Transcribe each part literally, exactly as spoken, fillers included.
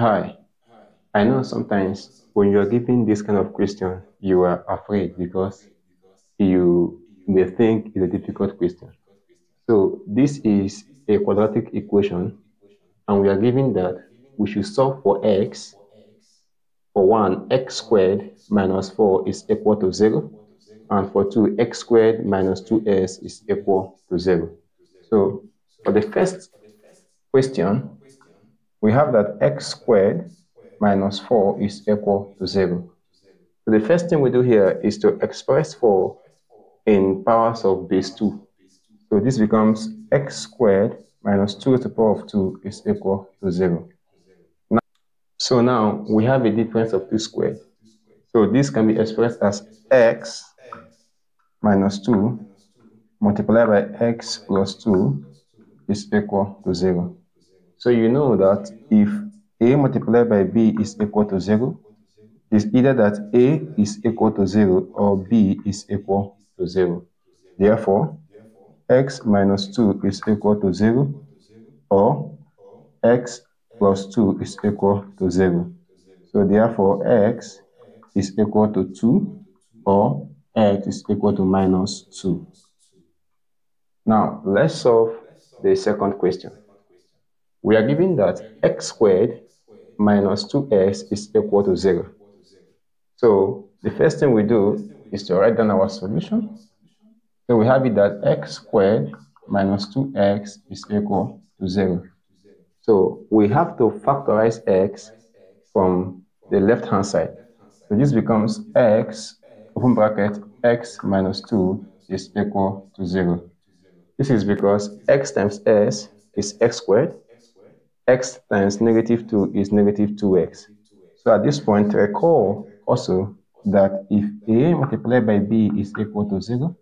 Hi, I know sometimes when you're given this kind of question, you are afraid because you may think it's a difficult question. So this is a quadratic equation, and we are given that we should solve for x. For one, x squared minus four is equal to zero. And for two, x squared minus two s is equal to zero. So for the first question, we have that x squared minus four is equal to zero. So the first thing we do here is to express four in powers of base two. So this becomes x squared minus two to the power of two is equal to zero. Now, so now we have a difference of two squared. So this can be expressed as x minus two multiplied by x plus two is equal to zero. So you know that if a multiplied by b is equal to zero, it's either that a is equal to zero or b is equal to zero. Therefore, x minus two is equal to zero or x plus two is equal to zero. So therefore, x is equal to two or x is equal to minus two. Now, let's solve the second question. We are given that x squared minus two s is equal to zero. So the first thing we do is to write down our solution. So we have it that x squared minus two x is equal to zero. So we have to factorize x from the left-hand side. So this becomes x, open bracket, x minus two is equal to zero. This is because x times s is x squared. X times negative two is negative two x. So at this point, recall also that if a multiplied by b is equal to zero,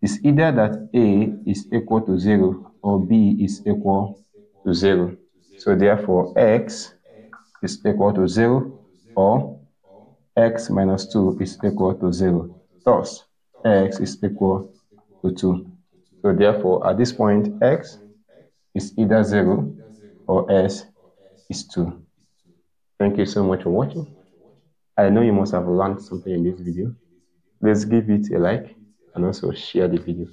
it's either that a is equal to zero or b is equal to zero. So therefore, x is equal to zero or x minus two is equal to zero. Thus, x is equal to two. So therefore, at this point, x is either zero or s is two. Thank you so much for watching. I know you must have learned something in this video. Please give it a like and also share the video.